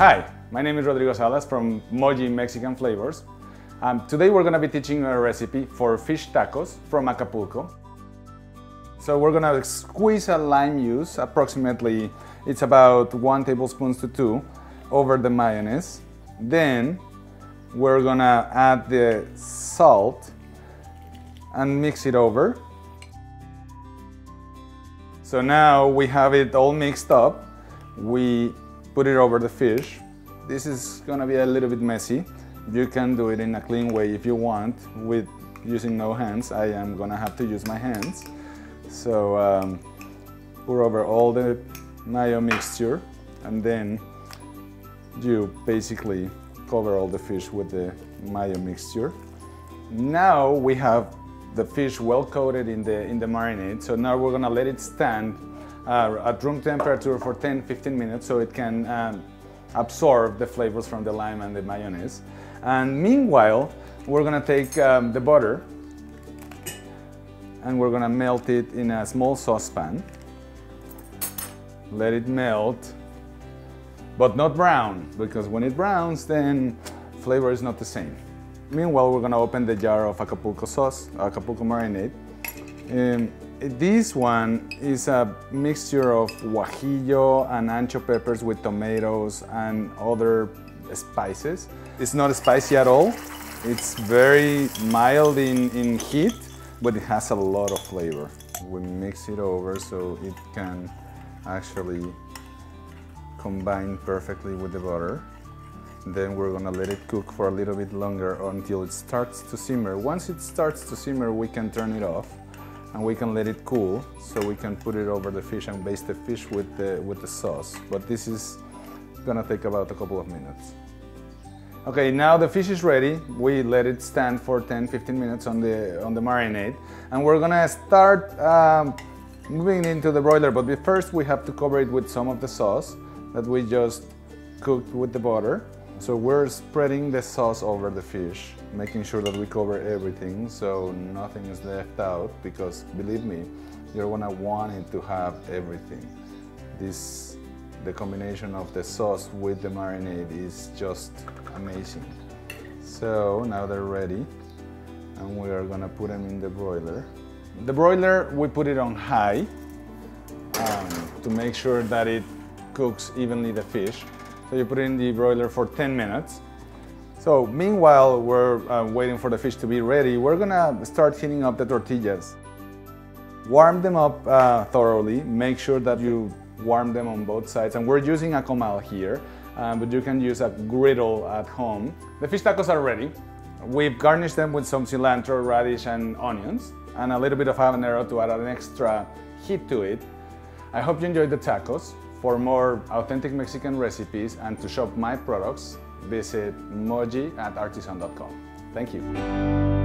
Hi, my name is Rodrigo Salas from Molli Mexican Flavors. Today we're going to be teaching a recipe for fish tacos from Acapulco. So we're going to squeeze a lime juice, approximately it's about 1 tablespoon to 2, over the mayonnaise. Then we're going to add the salt and mix it over. So now we have it all mixed up. We put it over the fish. This is gonna be a little bit messy. You can do it in a clean way if you want, with using no hands. I am gonna have to use my hands. So pour over all the mayo mixture, and then you basically cover all the fish with the mayo mixture. Now we have the fish well coated in the marinade, so now we're gonna let it stand at room temperature for 10-15 minutes so it can absorb the flavors from the lime and the mayonnaise. And meanwhile, we're gonna take the butter and we're gonna melt it in a small saucepan. Let it melt, but not brown, because when it browns, then flavor is not the same. Meanwhile, we're gonna open the jar of Acapulco sauce, Acapulco marinade. This one is a mixture of guajillo and ancho peppers with tomatoes and other spices. It's not spicy at all. It's very mild in heat, but it has a lot of flavor. We mix it over so it can actually combine perfectly with the butter. Then we're gonna let it cook for a little bit longer until it starts to simmer. Once it starts to simmer, we can turn it off and we can let it cool, so we can put it over the fish and baste the fish with the sauce. But this is gonna take about a couple of minutes. Okay, now the fish is ready. We let it stand for 10-15 minutes on the marinade, and we're gonna start moving into the broiler. But first, we have to cover it with some of the sauce that we just cooked with the butter. So we're spreading the sauce over the fish, making sure that we cover everything so nothing is left out, because believe me, you're gonna want it to have everything. The combination of the sauce with the marinade is just amazing. So now they're ready and we are gonna put them in the broiler. The broiler, we put it on high to make sure that it cooks evenly the fish. So you put it in the broiler for 10 minutes. So meanwhile, we're waiting for the fish to be ready. We're gonna start heating up the tortillas. Warm them up thoroughly. Make sure that you warm them on both sides. And we're using a comal here, but you can use a griddle at home. The fish tacos are ready. We've garnished them with some cilantro, radish, and onions, and a little bit of habanero to add an extra heat to it. I hope you enjoyed the tacos. For more authentic Mexican recipes and to shop my products, visit molli@artisan.com. Thank you.